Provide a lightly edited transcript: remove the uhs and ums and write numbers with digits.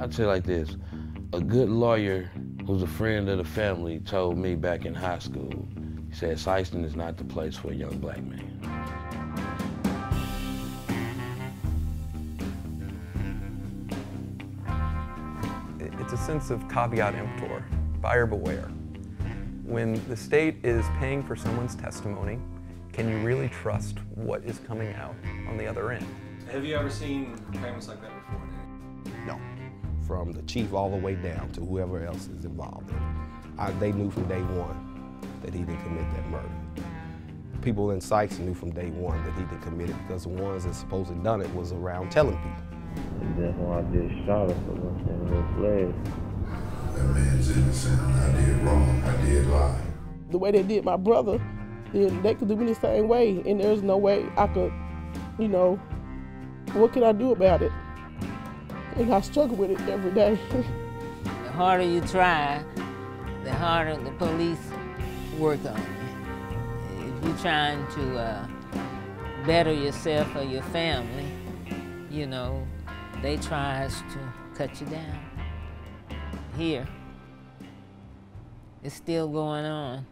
I'd say like this, a good lawyer who's a friend of the family told me back in high school, he said, Sikeston is not the place for a young black man. It's a sense of caveat emptor, buyer beware. When the state is paying for someone's testimony, can you really trust what is coming out on the other end? Have you ever seen payments like that before, Danny? No. From the chief all the way down to whoever else is involved in it. They knew from day one that he didn't commit that murder. People in Sykes knew from day one that he didn't commit it because the ones that supposedly done it was around telling people. And that's why I just shot him for one thing with his leg. That man's innocent, I did wrong, I did lie. The way they did my brother, they could do me the same way, and there's no way I could, you know, what can I do about it? And I struggle with it every day. The harder you try, the harder the police work on you. If you're trying to better yourself or your family, you know, they try to cut you down. Here, it's still going on.